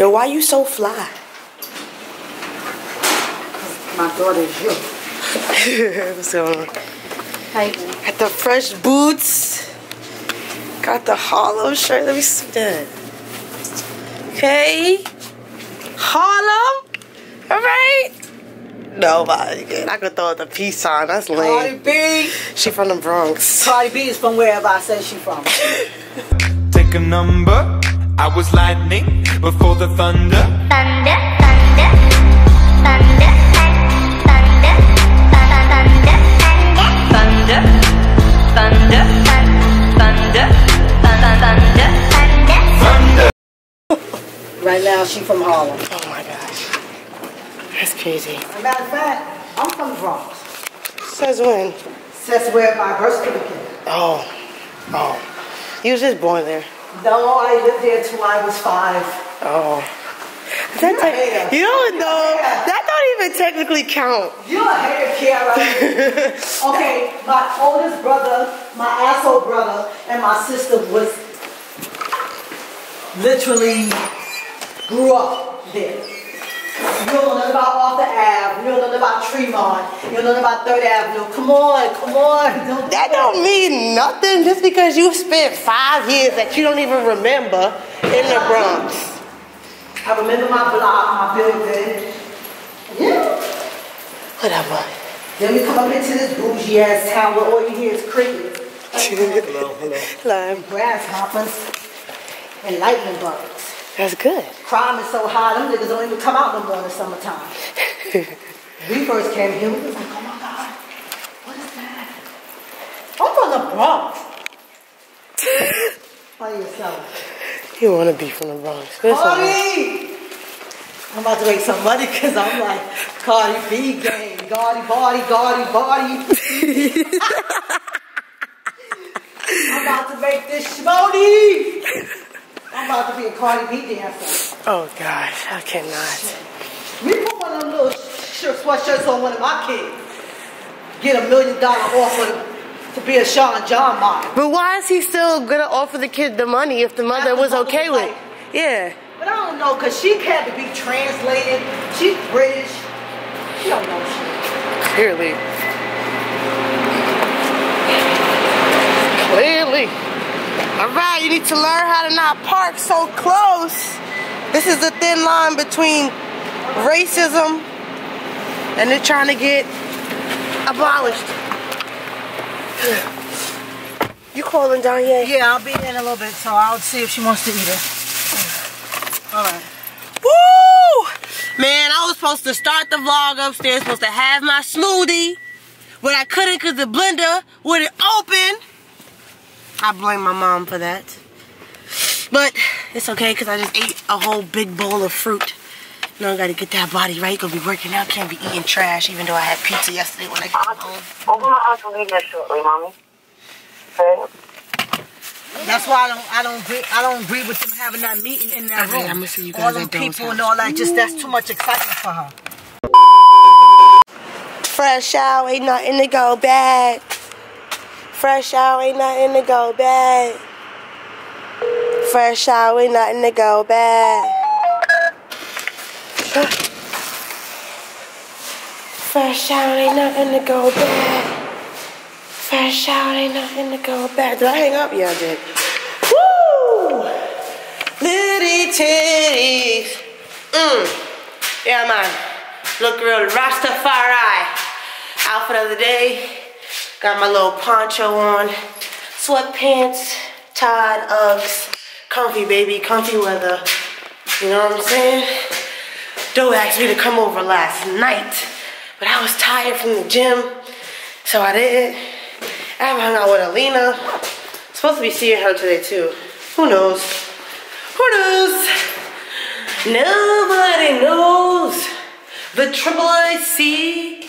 Yo, why you so fly? My daughter's you. What's going on? Hi. Got the fresh boots. Got the Harlem shirt. Let me see that. Okay. Harlem. All right. Nobody. I could throw the peace sign. That's lame. Cardi B. She from the Bronx. Cardi B is from wherever I say she from. Take a number. I was lightning before the thunder. Thunder. Right now, she from Harlem. Oh my gosh, that's crazy. As a matter of fact, I'm from the Bronx. Says when? Says where my birth certificate. Oh, oh. You was just born there. No, I lived there till I was 5. Oh. That don't even technically count. You're a hater, Kiara. Okay, my oldest brother, my asshole brother, and my sister was literally grew up there. You don't know nothing about Arthur Ave. You don't know nothing about Tremont. You don't know nothing about 3rd Avenue. Come on, come on. That don't mean nothing just because you spent 5 years that you don't even remember in the Bronx. I remember my block, my building. Yeah. Whatever. Then we come up into this bougie ass town where all you hear is crickets. Hello, hello. Hello. Grasshoppers and lightning bugs. That's good. Crime is so high, them niggas don't even come out no more in the summertime. We first came here, we was like, oh my God, what is that? I'm from the Bronx. By yourself. You want to be from the Bronx. Cardi! I'm about to make some money because I'm like, Cardi B gang, Cardi body, Cardi body. I'm about to make this shmoney. I'm about to be a Cardi B dancer. Oh gosh, I cannot. We put one of them little sweatshirts on one of my kids. Get $1 million off of them. To be a Sean John model. But why is he still gonna offer the kid the money if the mother was okay with it? Yeah. But I don't know, cause she had to be translated. She's British. She don't know shit. Clearly. Clearly. All right, you need to learn how to not park so close. This is the thin line between racism and they're trying to get abolished. You calling Danye? Yeah, I'll be there in a little bit, so I'll see if she wants to eat it. Alright. Woo! Man, I was supposed to start the vlog upstairs, supposed to have my smoothie, but I couldn't because the blender wouldn't open. I blame my mom for that. But it's okay because I just ate a whole big bowl of fruit. Now I gotta get that body right, gonna be working out, can't be eating trash, even though I had pizza yesterday when I got home. Open my house will be there shortly, Mommy. Okay? That's why I don't agree with them having that meeting in that room. I'm gonna see you guys all them people and all that, just that's too much excitement for her. Fresh out, ain't nothing to go bad. Fresh out, ain't nothing to go bad. Fresh out, ain't nothing to go bad. Fresh out, ain't nothing to go bad. Fresh out, ain't nothing to go bad. Did I hang up? Yeah, I did. Woo! Litty titties. Yeah, man. Look real Rastafari. Outfit of the day. Got my little poncho on. Sweatpants, tied Uggs. Comfy, baby. Comfy weather. You know what I'm saying? Doe asked me to come over last night, but I was tired from the gym, so I didn't. I haven't hung out with Alina. I'm supposed to be seeing her today too. Who knows? Who knows? Nobody knows. The CCC.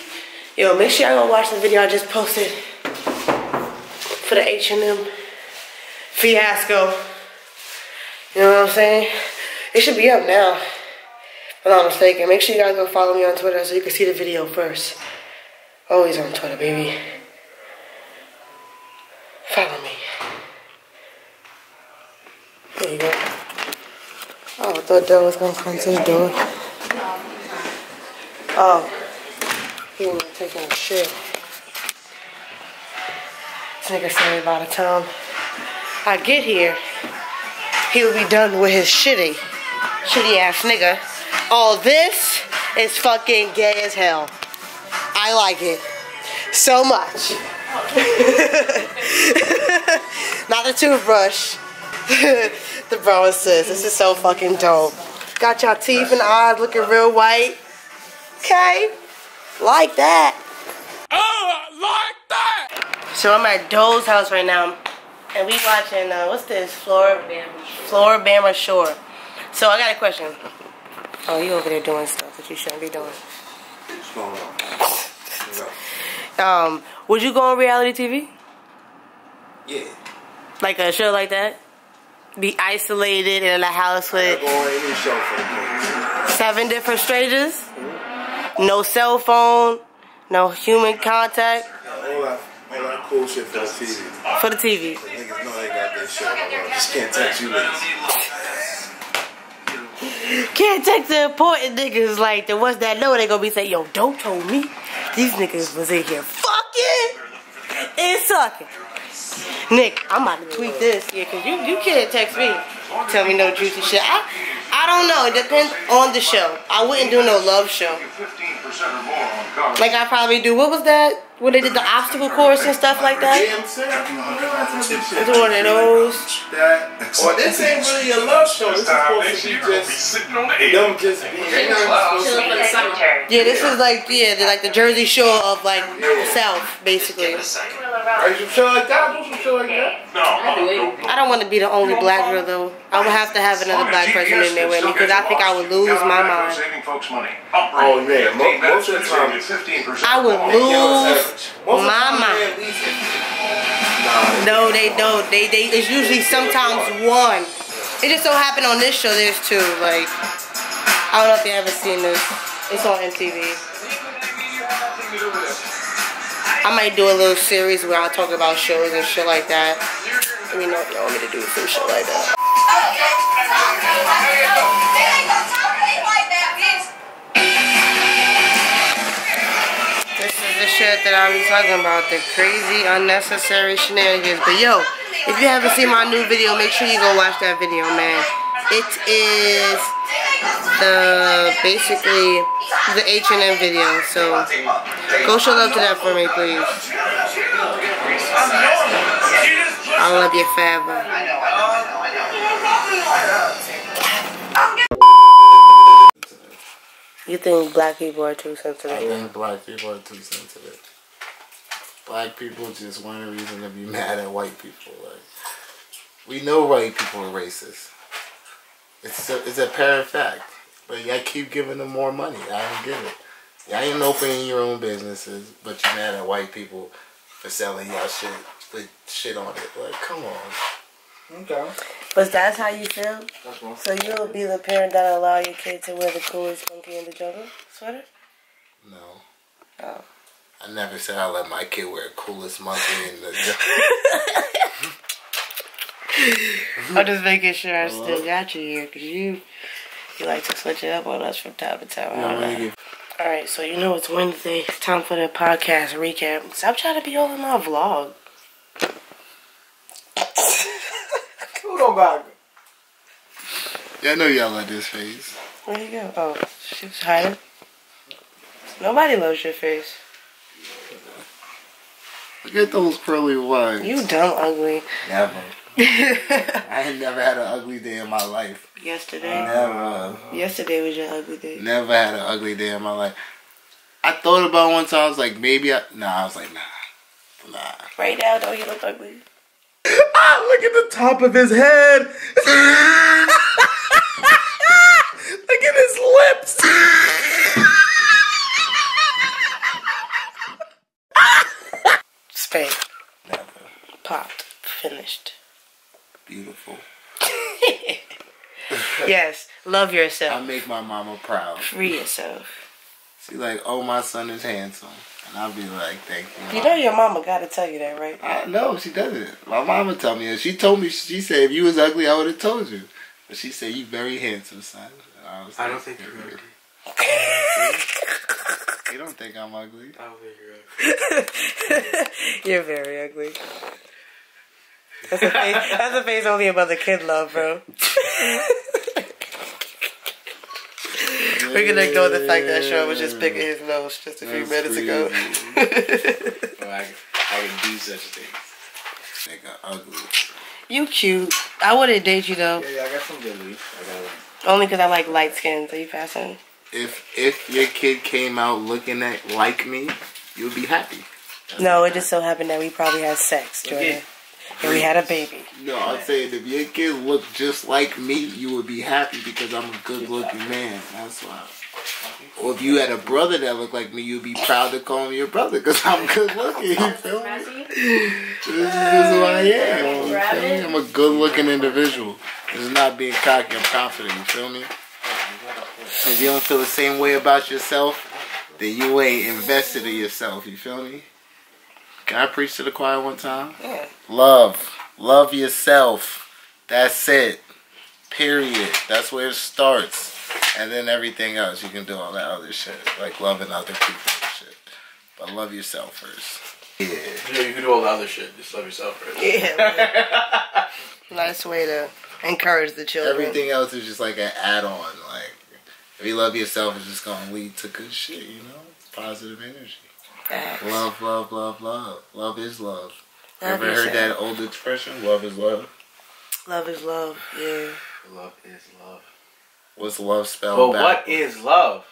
Yo, make sure y'all go watch the video I just posted for the H&M fiasco. You know what I'm saying? It should be up now. If I'm not mistaken, make sure you guys go follow me on Twitter so you can see the video first. Always on Twitter, baby. Follow me. There you go. Oh, I thought that was going to come to the door. Oh, he was taking a shit. This nigga said by the time I get here, he'll be done with his shitty ass nigga. All this is fucking gay as hell. I like it so much. Not the toothbrush. The bro and sis. This is so fucking dope. Got y'all teeth and eyes looking real white. Okay. Like that. Oh, like that! So I'm at Dole's house right now. And we watching, what's this? Floribama Shore. So I got a question. Oh, you over there doing stuff that you shouldn't be doing. What's going on? Yeah. Would you go on reality TV? Yeah. Like a show like that? Be isolated in a house with seven different strangers? Mm-hmm. No cell phone, no human contact. All that cool shit for the TV. For the TV. The niggas know they got this shit. Just can't text you niggas. Can't text the important niggas like the ones that know they gonna be saying, yo, don't told me. These niggas was in here fucking and sucking. Nick, I'm about to tweet this. Yeah, because you can't text me. Tell me no juicy shit. I don't know. It depends on the show. I wouldn't do no love show. Like I probably do. What was that? When they did the obstacle course and stuff like that? It's one of those. Or this ain't really a love show. This is supposed to be just them just being out. Yeah, this is like the Jersey Shore of like the South, basically. Are you sure like that? I don't want to be the only black girl though. I would have to have another black person in there with me because I think I would lose my mind. Oh man, most of the time I would lose. Mama. No, they don't. They it's usually sometimes one. It just so happened on this show there's two. Like I don't know if you ever seen this. It's on MTV. I might do a little series where I talk about shows and shit like that. Let me know if y'all want me to do some shit like that. Shit that I be talking about, the crazy unnecessary shenanigans. But yo, if you haven't seen my new video, make sure you go watch that video, man. It is basically the H&M video, so go show love to that for me, please. I love you forever. You think black people are too sensitive? I think black people are too sensitive. Black people just want a reason to be mad at white people. Like, we know white people are racist. It's a apparent fact. But y'all keep giving them more money. I don't get it. Y'all ain't opening your own businesses, but you're mad at white people for selling y'all shit with shit on it. Like, come on. Okay. But that's how you feel? So you'll be the parent that'll allow your kid to wear the coolest monkey in the jungle sweater? No. Oh. I never said I'll let my kid wear the coolest monkey in the jungle. I'm just making sure I still got you here because you like to switch it up on us from time to time. No, alright, so you know it's Wednesday. It's time for the podcast recap. Stop trying to be all in my vlog. Yeah, I know y'all like this face. Where you go? Oh, she's hiding. Nobody loves your face. Look at those curly ones. You dumb ugly. Never. I had never had an ugly day in my life. Yesterday. Never. Yesterday was your ugly day. Never had an ugly day in my life. I thought about it one time. I was like, maybe I. Nah, I was like, nah. Right now, though, you look ugly. Ah, look at the top of his head. Look at his lips. Spade. Never. Popped. Finished. Beautiful. Yes. Love yourself. I make my mama proud. Free yourself. She's like, oh, my son is handsome. And I'll be like, thank you, Mom. You know your mama got to tell you that, right? No, she doesn't. My mama told me that. She told me, she said, if you was ugly, I would have told you. But she said you very handsome, son. I don't think you're ugly. You don't think I'm ugly? I don't think you're ugly. You're very ugly. That's a face only a mother can love, bro. We're gonna ignore the fact that Sean was just picking his nose just a few minutes ago. Well, I can do such things. They got ugly. You cute. I wouldn't date you though. Yeah, I got some good leaf. Only because I like light skin. So you passing? If your kid came out looking at like me, you'd be happy. That's no, it just so happened that we probably had sex, Jordan. Okay. And we had a baby. No, I'm saying if your kid looked just like me, you would be happy because I'm a good-looking man. That's why. Or if you had a brother that looked like me, you'd be proud to call me your brother because I'm good-looking. You feel me? This is who I am. You feel me? I'm a good-looking individual. This is not being cocky. I'm confident. You feel me? If you don't feel the same way about yourself, then you ain't invested in yourself. You feel me? Can I preach to the choir one time? Yeah. Love. Love yourself. That's it. Period. That's where it starts. And then everything else. You can do all that other shit. Like loving other people and shit. But love yourself first. Yeah. You know, you can do all the other shit. Just love yourself first. Yeah. Nice way to encourage the children. Everything else is just like an add-on. Like, if you love yourself, it's just going to lead to good shit, you know? Positive energy. Love, love, love, love. Love is love. Ever heard that old expression? Love is love. Love is love, yeah. Love is love. What's love spelled backwards? But what is love?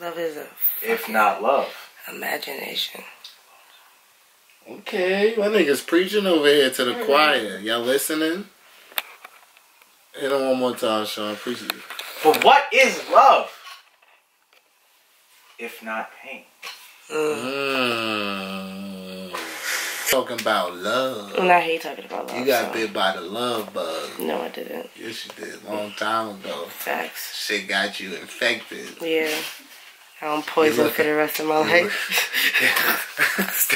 Love is a... If not love. Imagination. Okay, my nigga's preaching over here to the choir. Y'all listening? Hit him one more time, Sean. Preach it. But what is love? If not pain. Talking about love. And I hate talking about love. You got bit by the love bug. No, I didn't. Yes, you did. A long time ago. Facts. Shit got you infected. Yeah. I'm poisoned for the rest of my life.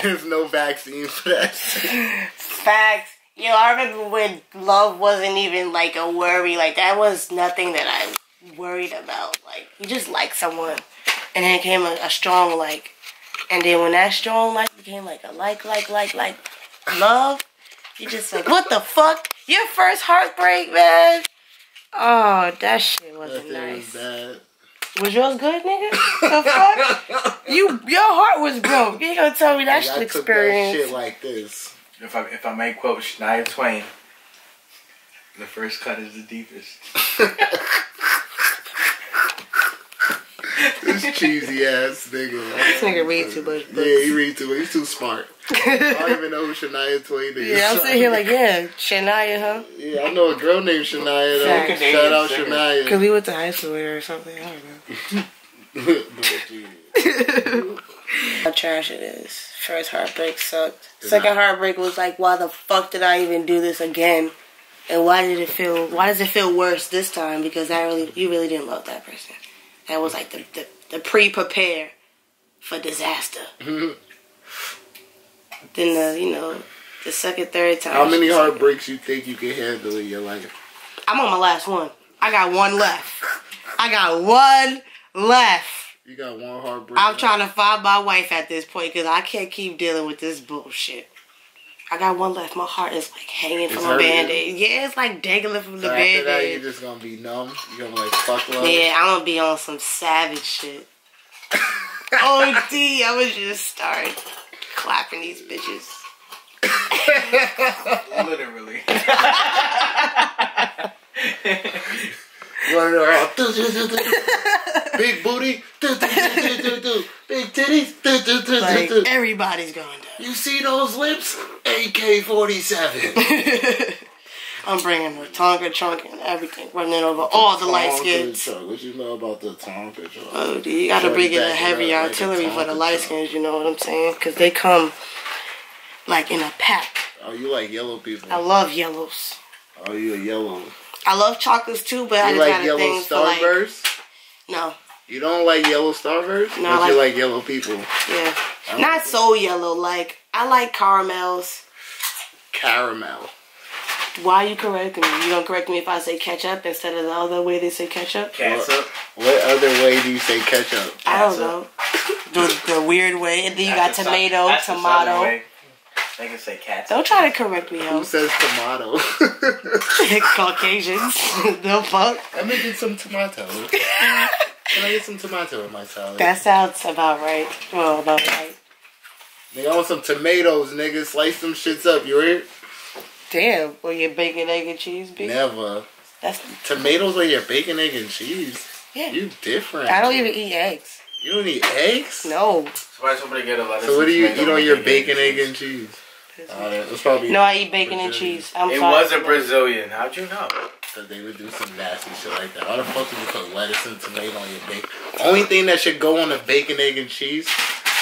There's no vaccine for that shit. Facts. Yo, I remember when love wasn't even like a worry. Like, that was nothing that I worried about. Like, you just like someone. And then it came a strong like. And then when that strong light became like a like love, you just like, what the fuck? Your first heartbreak, man. Oh, that shit wasn't nice. Was yours good, nigga? The fuck? Your heart was broke. You ain't gonna tell me that shit experience. That shit like this. If I may quote Shania Twain, the first cut is the deepest. This cheesy ass nigga. This nigga read too much books. Yeah, he read too much. He's too smart. I don't even know who Shania Twain is. Yeah, I'm sitting here like, yeah, Shania, huh? Yeah, I know a girl named Shania, though. Shout out Shania. Because we went to high school or something. I don't know. How trash it is. First heartbreak sucked. Second heartbreak was like, why the fuck did I even do this again? And why does it feel worse this time? Because you really didn't love that person. That was like the pre-prepare for disaster. Then the second, third time. How many heartbreaks you think you can handle in your life? I'm on my last one. I got one left. You got one heartbreak. I'm trying to find my wife at this point because I can't keep dealing with this bullshit. I got one left. My heart is like hanging from my band-aid. Yeah, it's like dangling from the band-aid. After that, you're just gonna be numb. You're gonna like fuck love. Yeah, I'm gonna be on some savage shit. OD, I would just start clapping these bitches. Literally. Running around. Big booty. Big titties. Like, everybody's going down. You see those lips? AK-47. I'm bringing the Tonka trunk and everything. Running over all the light skins. What you know about the Tonka trunk? Oh, dude, you gotta bring in the heavy artillery for the light skins. You know what I'm saying? Because they come like in a pack. Oh, you like yellow people? I love yellows. Oh, you a yellow. I love chocolates too, but I just like got a thing for like... yellow Starburst? No. You don't like yellow Starburst? No. But you like yellow people. Yeah. Not so yellow. Like, I like caramels. Caramel. Why are you correcting me? You don't correct me if I say ketchup instead of the other way they say ketchup? Ketchup. What other way do you say ketchup? I don't know. The weird way. And then you got tomato, tomato. They can say cats. Don't try to correct me, yo. Who says tomato? Caucasians. The fuck? Let me get some tomato. Can I get some tomato in my salad? That sounds about right. Well, about right. They want some tomatoes, nigga. Slice them shits up, you hear? Damn. Or your bacon, egg, and cheese, bitch? Never. That's tomatoes are your bacon, egg, and cheese? Yeah. You different. I don't even eat eggs. You don't eat eggs? No. Somebody get a lettuce. So what do you eat on your bacon, egg, and cheese? No, I eat bacon and cheese. It was a Brazilian. How'd you know? Because they would do some nasty shit like that. Why the fuck would you put lettuce and tomato on your bacon? Only thing that should go on a bacon, egg, and cheese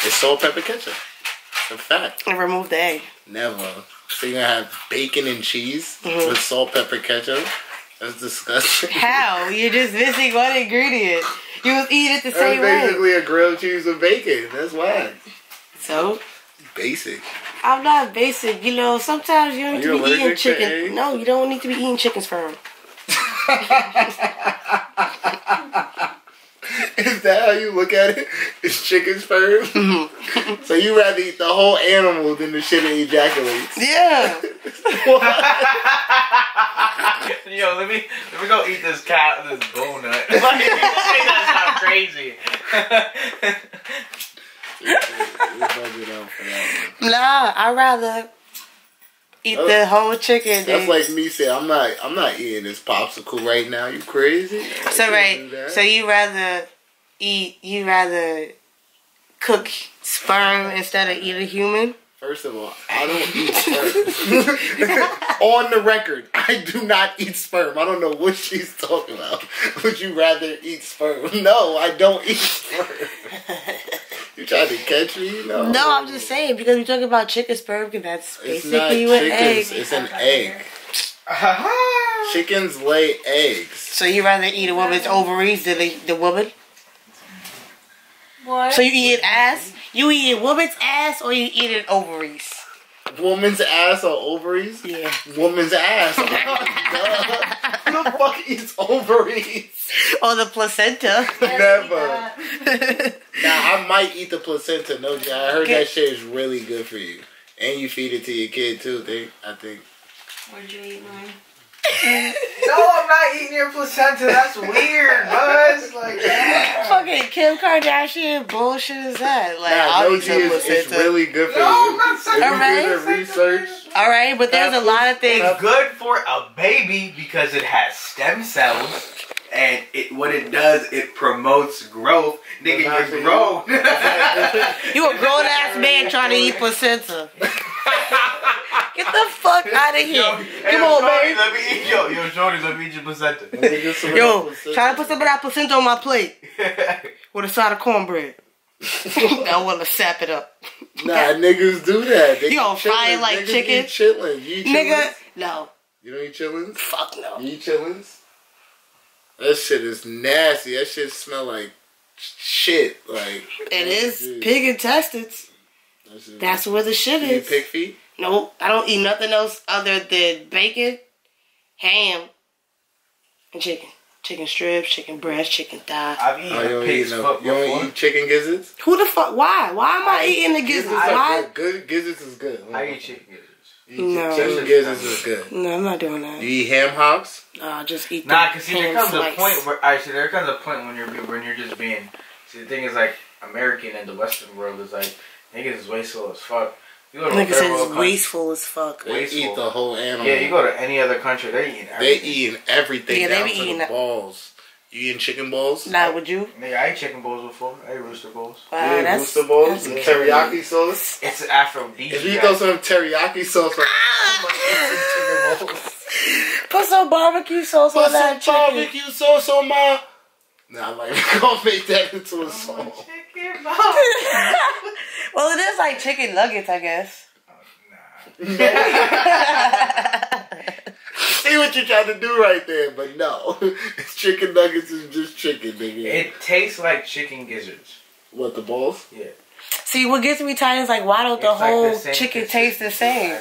is salt, pepper, ketchup. It's a fact. And remove the egg. Never. So you're going to have bacon and cheese with salt, pepper, ketchup? That's disgusting. How? You're just missing one ingredient. You was eating it the same way. That's basically a grilled cheese with bacon. That's why. So? Basic. I'm not basic. You know, sometimes you don't need to be eating chicken. No, you don't need to be eating chicken sperm. Is that how you look at it? It's chicken sperm? Mm-hmm. So you rather eat the whole animal than the shit that ejaculates? Yeah. Yo, let me go eat this cow, this donut. Like, you think that's not crazy? Nah, I'd rather eat the whole chicken. That's like me saying, I'm not eating this popsicle right now. You crazy? So so you rather cook sperm instead of eat a human? First of all, I don't eat sperm. On the record, I do not eat sperm. I don't know what she's talking about. Would you rather eat sperm? No, I don't eat sperm. You trying to catch me? No. No, I'm just saying, because we're talking about chicken sperm, and that's basically an egg. It's an egg. Chickens lay eggs. So you rather eat a woman's ovaries than the woman? What? So you eat an ass? You eat a woman's ass or you eat an ovaries? Woman's ass or ovaries? Yeah. Woman's ass. Who the fuck eats ovaries? Or the placenta. Never. Nah, I might eat the placenta. No, I heard that shit is really good for you. And you feed it to your kid too, I think. Where'd you eat mine? No, I'm not eating your placenta. That's weird, Buzz. Like, fucking Kim Kardashian bullshit is that? Like, I'll eat your placenta. It's really good for you. I'm not saying that. All right, but there's a lot of things. It's good for a baby because it has stem cells. And what it does, it promotes growth. Nigga, you're grown. You a grown ass man trying to eat placenta. Get the fuck out of here. Come on, baby. Let me eat shorty, let me eat your placenta. Try to put some of that placenta on my plate. With a side of cornbread. I want to sap it up. Nah, niggas do that. They fry it like chicken. You eat chitlins? No. You don't eat chitlins? Fuck no. You eat chitlins? That shit is nasty. That shit smell like shit. Like it is shit. Pig intestines. That's where the shit is. You eat pig feet? Nope. I don't eat nothing else other than bacon, ham, and chicken. Chicken strips, chicken breast, chicken thigh. I've eaten pig's foot before. You don't eat chicken gizzards? Who the fuck? Why? Why am I eating the gizzards? Why? Good gizzards is good. I eat chicken gizzards. No. Chicken gizzards is good. No, I'm not doing that. You eat ham hocks? Just eat. Nah, cause see, there comes a point where you're just being. See, the thing is, like, American and the Western world is like niggas is wasteful as fuck. Niggas is wasteful as fuck. They eat the whole animal. Yeah, you go to any other country, they eat everything. They eating everything. Yeah, down to the balls. You eating chicken balls? Nah, would you? Nigga, I ate chicken balls before. I ate rooster balls. You ate rooster balls with teriyaki sauce? It's an aphrodisiac. If you throw some teriyaki sauce, like, I'm gonna eat some chicken balls. Put some barbecue sauce on that chicken. Put some barbecue sauce on my... Nah, I'm like, gonna make that into a song. Chicken balls. Well, it is like chicken nuggets, I guess. Nah. See what you're trying to do right there, but no. Chicken nuggets is just chicken, nigga. It tastes like chicken gizzards. What, the balls? Yeah. See, what gets me tired is like, why don't the whole chicken taste the same?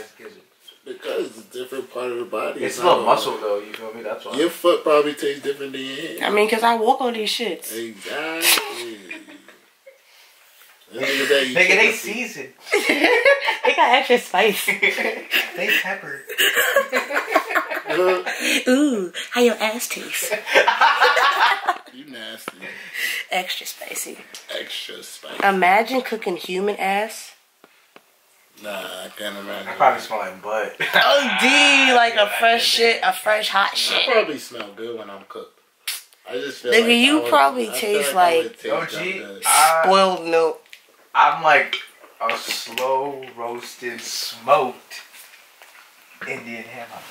Because it's a different part of the body. It's a little muscle, though. You feel me? That's why. Your foot probably tastes different than your hand. I mean, because I walk on these shits. Exactly. Nigga, they seasoned. They got extra spice. They peppered. Ooh, how your ass tastes. You nasty. Extra spicy. Extra spicy. Imagine cooking human ass. Nah, I can't imagine. I probably smell like butt. OD, like a fresh shit, a fresh hot shit. I probably smell good when I'm cooked. I just feel like you probably taste like spoiled milk. I'm like a slow roasted smoked Indian ham hock.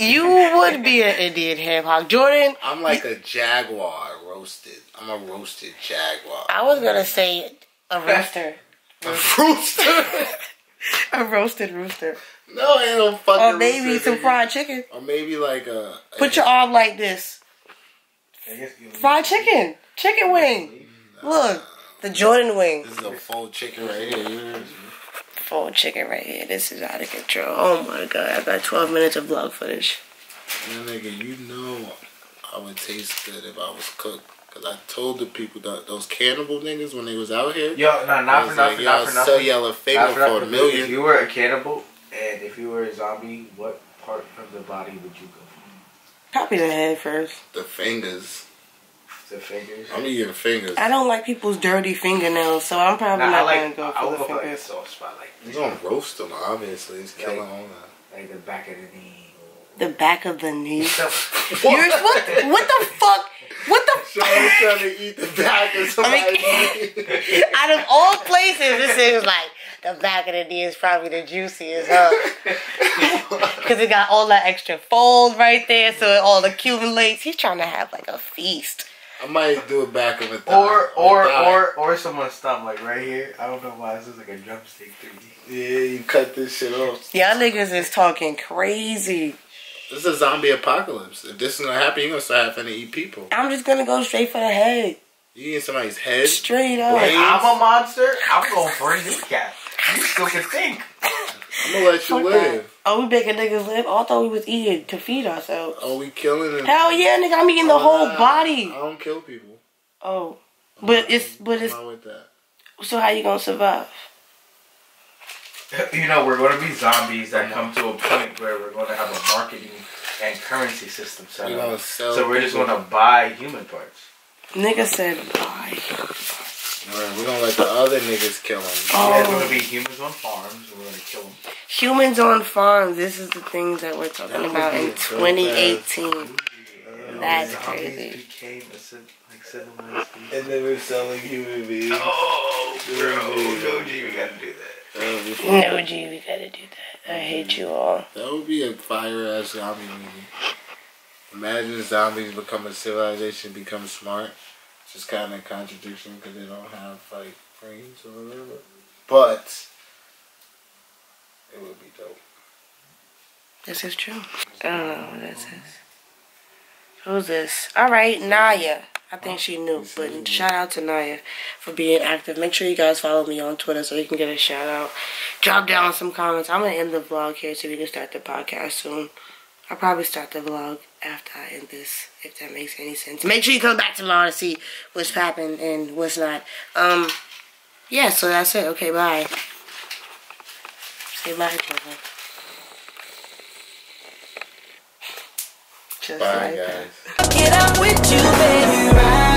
You would be an Indian ham hock, Jordan. I'm like a jaguar roasted. I'm a roasted jaguar. I was gonna say a rooster. A rooster. A roasted rooster. No, ain't no fucking rooster. Or maybe rooster, some fried chicken. Or maybe like a... Put your arm like this. Fried chicken. Chicken wing. Nah. Look. The Jordan wing. This is a full chicken right here. Full chicken right here. This is out of control. Oh my god. I got 12 minutes of vlog footage. Man, nigga, you know I would taste good if I was cooked. Cause I told the people that those cannibal niggas when they was out here. Yo, no, not for nothing. Not for nothing. Sell y'all a finger for $1 million. If you were a cannibal and if you were a zombie, what part of the body would you go for? Probably the head first. The fingers. The fingers. I'm eating fingers. I don't like people's dirty fingernails, so I'm probably not gonna go for the fingers. Like a soft spot like this. You don't roast them, obviously. It's killing on that. Like the back of the knee. The back of the knee. What the fuck? What the fuck? So trying to eat the back of somebody's knee. Out of all places, this is like the back of the knee is probably the juiciest, huh? Because it got all that extra fold right there, so it all accumulates. He's trying to have like a feast. I might do a back of a thigh. Or someone's thumb, like right here. I don't know why this is like a drumstick 3D. Yeah, you cut this shit off. Y'all niggas is talking crazy. This is a zombie apocalypse. If this is gonna happen, you're gonna start having to eat people. I'm just gonna go straight for the head. You eating somebody's head? Straight up. Like, I'm a monster. I'm gonna burn this cat. You still can think. I'm gonna let you live. Oh, we making niggas live? Oh, I thought we was eating to feed ourselves. Oh, we killing them. Hell yeah, nigga. I'm eating the whole body. I don't kill people. Oh. But it's... I'm not with that. So how you gonna survive? You know, we're going to be zombies that come to a point where we're going to have a marketing and currency system set up. So we're just going to buy human parts. Nigga said buy. Alright, we're going to let the other niggas kill them. Oh. Yeah, we're going to be humans on farms. We're going to kill them. Humans on farms. This is the things that we're talking about in 2018. That's crazy. Became like 7 months. And then we're selling human beings. Oh, bro. No, G, we got to do that. No, G, we gotta do that. I hate you all. That would be a fire-ass zombie movie. Imagine zombies become a civilization, become smart. It's just kind of a contradiction because they don't have, like, brains or whatever. But it would be dope. This is true. I don't know what this is. Who's this? All right, Naya. I think she knew, but shout out to Naya for being active. Make sure you guys follow me on Twitter so you can get a shout out. Drop down some comments. I'm going to end the vlog here so we can start the podcast soon. I'll probably start the vlog after I end this, if that makes any sense. Make sure you come back tomorrow to see what's popping and what's not. Yeah, so that's it. Okay, bye. Say bye, brother. Just bye, like guys. That. Get up with you, baby, right?